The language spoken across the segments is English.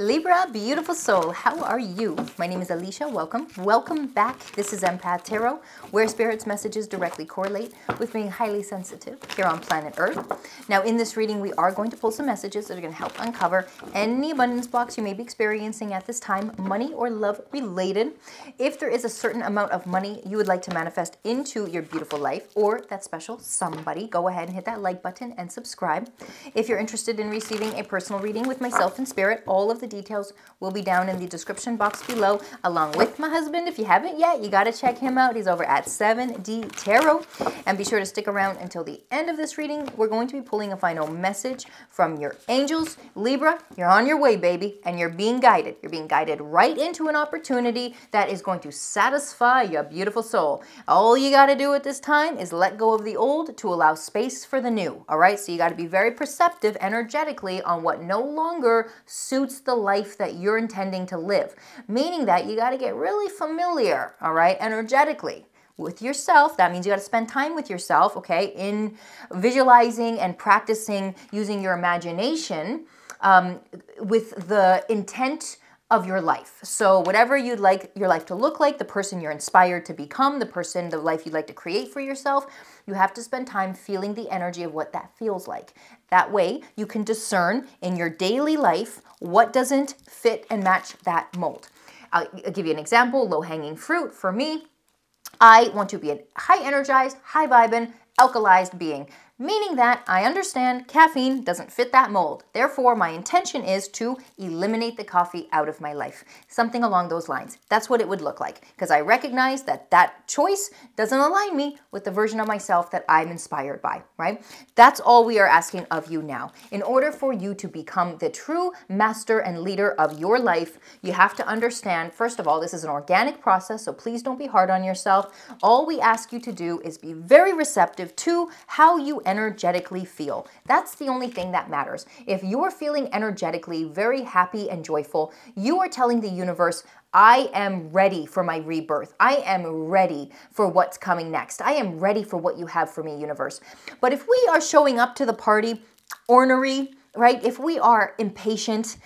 Libra, beautiful soul, how are you? My name is Alicia, welcome. Welcome back. This is Empath Tarot, where Spirit's messages directly correlate with being highly sensitive here on planet Earth. Now, in this reading, we are going to pull some messages that are going to help uncover any abundance blocks you may be experiencing at this time, money or love related. If there is a certain amount of money you would like to manifest into your beautiful life or that special somebody, go ahead and hit that like button and subscribe. If you're interested in receiving a personal reading with myself and Spirit, all of the details will be down in the description box below, along with my husband. If you haven't yet, you got to check him out. He's over at 7D Tarot. And be sure to stick around until the end of this reading. We're going to be pulling a final message from your angels. Libra, you're on your way, baby, and you're being guided. You're being guided right into an opportunity that is going to satisfy your beautiful soul. All you got to do at this time is let go of the old to allow space for the new. All right, so you got to be very perceptive energetically on what no longer suits the life that you're intending to live, meaning that you got to get really familiar, all right, energetically with yourself. That means you got to spend time with yourself, okay, in visualizing and practicing using your imagination with the intent of your life. So whatever you'd like your life to look like, the person you're inspired to become, the person, the life you'd like to create for yourself, you have to spend time feeling the energy of what that feels like. That way you can discern in your daily life what doesn't fit and match that mold. I'll give you an example, low-hanging fruit for me. I want to be a high-energized, high-vibing, alkalized being, meaning that I understand caffeine doesn't fit that mold. Therefore, my intention is to eliminate the coffee out of my life. Something along those lines. That's what it would look like, because I recognize that that choice doesn't align me with the version of myself that I'm inspired by, right? That's all we are asking of you now. In order for you to become the true master and leader of your life, you have to understand, first of all, this is an organic process, so please don't be hard on yourself. All we ask you to do is be very receptive to how you energetically feel. That's the only thing that matters. If you're feeling energetically very happy and joyful, you are telling the universe, I am ready for my rebirth. I am ready for what's coming next. I am ready for what you have for me, universe. But if we are showing up to the party ornery, right? If we are impatient,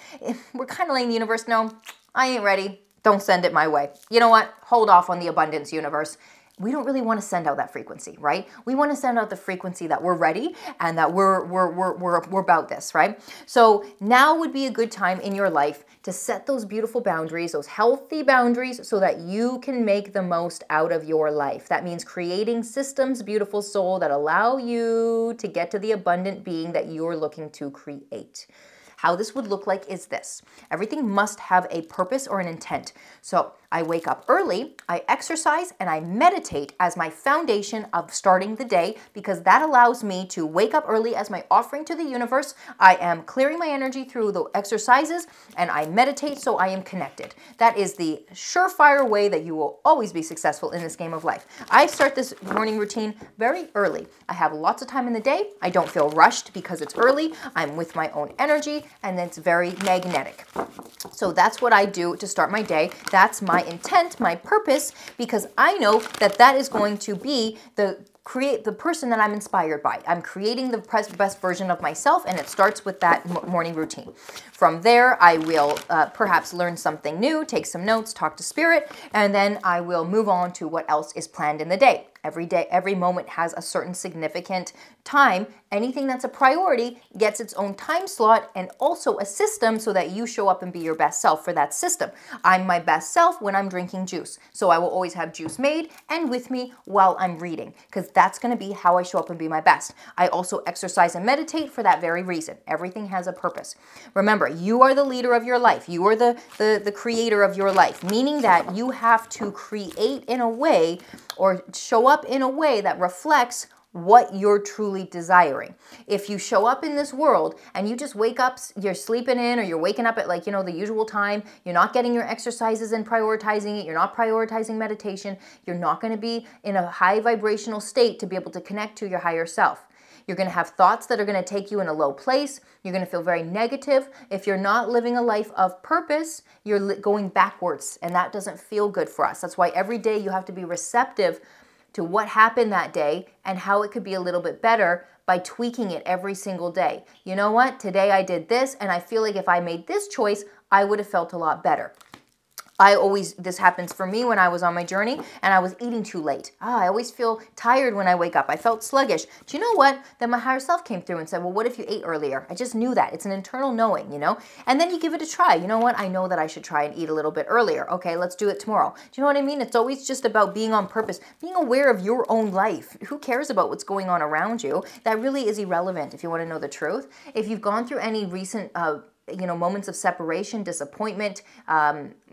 we're kind of letting the universe know, I ain't ready. Don't send it my way. You know what? Hold off on the abundance, universe. We don't really want to send out that frequency, right? We want to send out the frequency that we're ready and that we're about this, right? So now would be a good time in your life to set those beautiful boundaries, those healthy boundaries, so that you can make the most out of your life. That means creating systems, beautiful soul, that allow you to get to the abundant being that you're looking to create. How this would look like is this. Everything must have a purpose or an intent. So I wake up early, I exercise, and I meditate as my foundation of starting the day, because that allows me to wake up early as my offering to the universe. I am clearing my energy through the exercises, and I meditate so I am connected. That is the surefire way that you will always be successful in this game of life. I start this morning routine very early. I have lots of time in the day. I don't feel rushed because it's early. I'm with my own energy. And it's very magnetic. So that's what I do to start my day. That's my intent, my purpose, because I know that that is going to be the person that I'm inspired by. I'm creating the best version of myself, and it starts with that morning routine. From there, I will perhaps learn something new, take some notes, talk to Spirit, and then I will move on to what else is planned in the day. Every day, every moment has a certain significant time. Anything that's a priority gets its own time slot and also a system so that you show up and be your best self for that system. I'm my best self when I'm drinking juice. So I will always have juice made and with me while I'm reading, because that's going to be how I show up and be my best. I also exercise and meditate for that very reason. Everything has a purpose. Remember, you are the leader of your life. You are the creator of your life, meaning that you have to create in a way or show up in a way that reflects what you're truly desiring. If you show up in this world and you just wake up, you're sleeping in or you're waking up at, like, you know, the usual time, you're not getting your exercises and prioritizing it, you're not prioritizing meditation, you're not going to be in a high vibrational state to be able to connect to your higher self. You're going to have thoughts that are going to take you in a low place. You're going to feel very negative. If you're not living a life of purpose, you're going backwards, and that doesn't feel good for us. That's why every day you have to be receptive to what happened that day and how it could be a little bit better by tweaking it every single day. You know what? Today I did this, and I feel like if I made this choice, I would have felt a lot better. This happens for me when I was on my journey and I was eating too late. I always feel tired when I wake up. I felt sluggish. Do you know what? Then my higher self came through and said, well, what if you ate earlier? I just knew that. It's an internal knowing, you know? And then you give it a try. You know what? I know that I should try and eat a little bit earlier. Okay, let's do it tomorrow. Do you know what I mean? It's always just about being on purpose, being aware of your own life. Who cares about what's going on around you? That really is irrelevant if you want to know the truth. If you've gone through any recent, you know, moments of separation, disappointment,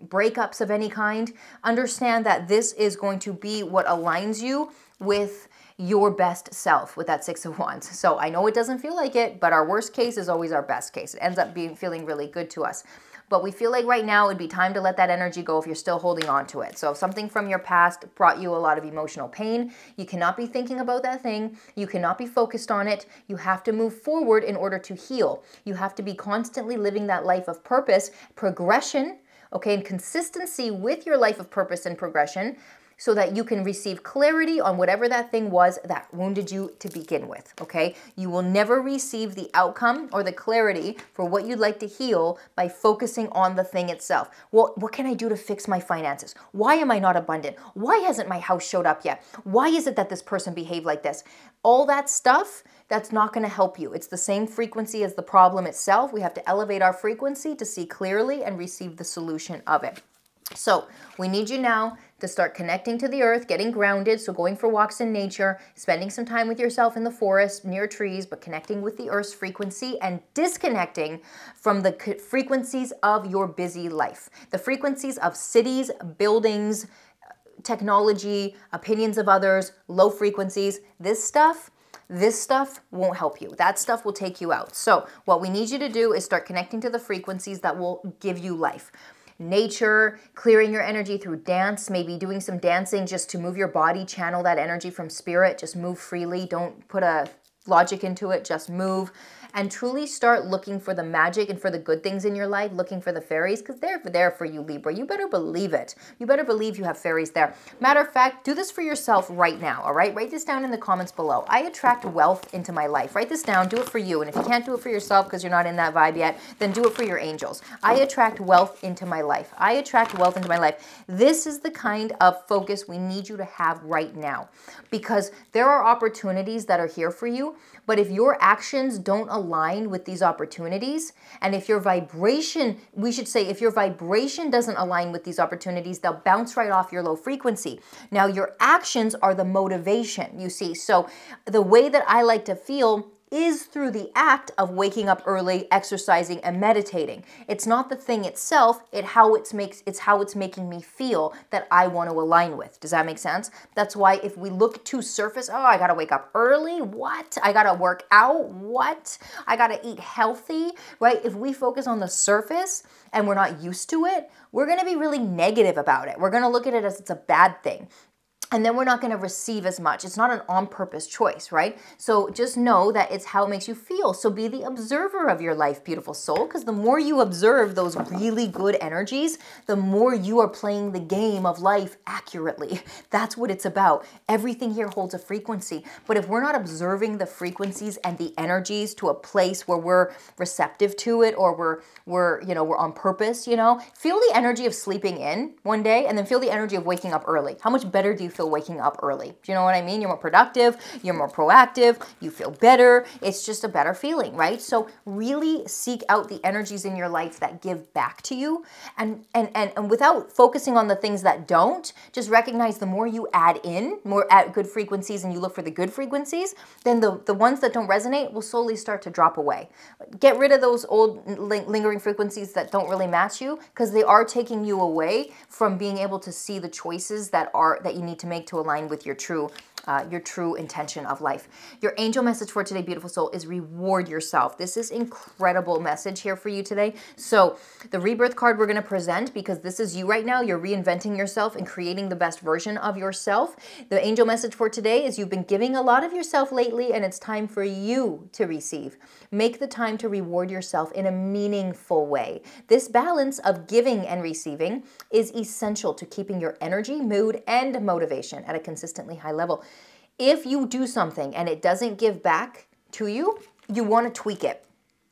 breakups of any kind, understand that this is going to be what aligns you with your best self, with that 6 of Wands. So I know it doesn't feel like it, but our worst case is always our best case. It ends up being feeling really good to us. But we feel like right now it'd be time to let that energy go if you're still holding on to it. So if something from your past brought you a lot of emotional pain, you cannot be thinking about that thing. You cannot be focused on it. You have to move forward in order to heal. You have to be constantly living that life of purpose, progression, okay, and consistency with your life of purpose and progression, so that you can receive clarity on whatever that thing was that wounded you to begin with, okay? You will never receive the outcome or the clarity for what you'd like to heal by focusing on the thing itself. Well, what can I do to fix my finances? Why am I not abundant? Why hasn't my house showed up yet? Why is it that this person behaved like this? All that stuff, that's not going to help you. It's the same frequency as the problem itself. We have to elevate our frequency to see clearly and receive the solution of it. So we need you now to start connecting to the earth, getting grounded. So going for walks in nature, spending some time with yourself in the forest, near trees, but connecting with the earth's frequency and disconnecting from the frequencies of your busy life. The frequencies of cities, buildings, technology, opinions of others, low frequencies, this stuff won't help you. That stuff will take you out. So what we need you to do is start connecting to the frequencies that will give you life. Nature, clearing your energy through dance, maybe doing some dancing just to move your body, channel that energy from spirit, just move freely, don't put a logic into it, just move, and truly start looking for the magic and for the good things in your life, looking for the fairies, because they're there for you, Libra. You better believe it. You better believe you have fairies there. Matter of fact, do this for yourself right now, all right? Write this down in the comments below. I attract wealth into my life. Write this down, do it for you, and if you can't do it for yourself because you're not in that vibe yet, then do it for your angels. I attract wealth into my life. I attract wealth into my life. This is the kind of focus we need you to have right now, because there are opportunities that are here for you. But if your actions don't align with these opportunities, and if your vibration, we should say, if your vibration doesn't align with these opportunities, they'll bounce right off your low frequency. Now, your actions are the motivation, you see. So the way that I like to feel is through the act of waking up early, exercising, and meditating. It's not the thing itself, it's how it's making me feel that I want to align with. Does that make sense? That's why if we look to surface, oh, I got to wake up early, what? I got to work out, what? I got to eat healthy, right? If we focus on the surface and we're not used to it, we're going to be really negative about it. We're going to look at it as it's a bad thing. And then we're not going to receive as much. It's not an on-purpose choice, right? So just know that it's how it makes you feel. So be the observer of your life, beautiful soul, because the more you observe those really good energies, the more you are playing the game of life accurately. That's what it's about. Everything here holds a frequency. But if we're not observing the frequencies and the energies to a place where we're receptive to it, or we're on purpose, you know, feel the energy of sleeping in one day and then feel the energy of waking up early. How much better do you feel waking up early? Do you know what I mean? You're more productive, you're more proactive, you feel better. It's just a better feeling, right? So really seek out the energies in your life that give back to you, and without focusing on the things that don't. Just recognize the more you add in, more at good frequencies, and you look for the good frequencies, then the ones that don't resonate will slowly start to drop away. Get rid of those old lingering frequencies that don't really match you, because they are taking you away from being able to see the choices that you need to make to align with your true intention of life. Your angel message for today, beautiful soul, is reward yourself. This is incredible message here for you today. So the rebirth card we're going to present, because this is you right now, you're reinventing yourself and creating the best version of yourself. The angel message for today is you've been giving a lot of yourself lately, and it's time for you to receive. Make the time to reward yourself in a meaningful way. This balance of giving and receiving is essential to keeping your energy, mood, and motivation at a consistently high level. If you do something and it doesn't give back to you, you want to tweak it.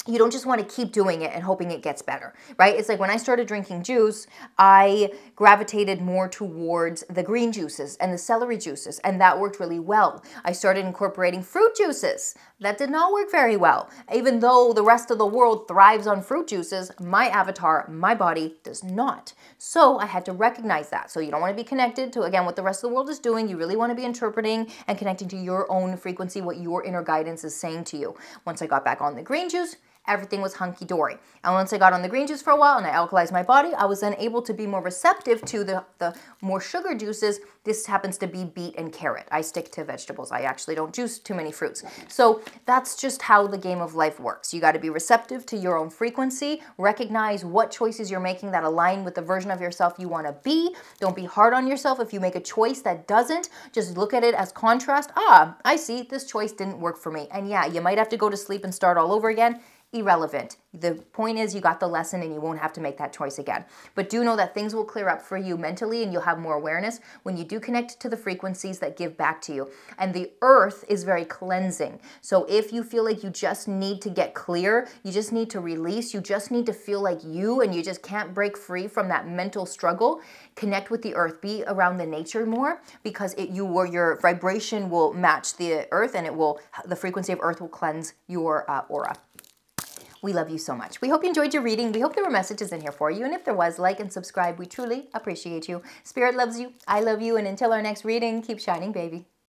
you don't just want to keep doing it and hoping it gets better, right? It's like when I started drinking juice, I gravitated more towards the green juices and the celery juices, and that worked really well. I started incorporating fruit juices. That did not work very well. Even though the rest of the world thrives on fruit juices, my avatar, my body does not. So I had to recognize that. So you don't want to be connected to, again, what the rest of the world is doing. You really want to be interpreting and connecting to your own frequency, what your inner guidance is saying to you. Once I got back on the green juice, everything was hunky-dory. And once I got on the green juice for a while and I alkalized my body, I was then able to be more receptive to the more sugar juices. This happens to be beet and carrot. I stick to vegetables. I actually don't juice too many fruits. So that's just how the game of life works. You got to be receptive to your own frequency. Recognize what choices you're making that align with the version of yourself you want to be. Don't be hard on yourself if you make a choice that doesn't. Just look at it as contrast. Ah, I see, this choice didn't work for me. And yeah, you might have to go to sleep and start all over again. Irrelevant. The point is you got the lesson and you won't have to make that choice again. But do know that things will clear up for you mentally and you'll have more awareness when you do connect to the frequencies that give back to you. And the earth is very cleansing. So if you feel like you just need to get clear, you just need to release, you just need to feel like you and you just can't break free from that mental struggle, connect with the earth, be around the nature more, because your vibration will match the earth and the frequency of earth will cleanse your aura. We love you so much. We hope you enjoyed your reading. We hope there were messages in here for you. And if there was, like and subscribe. We truly appreciate you. Spirit loves you. I love you. And until our next reading, keep shining, baby.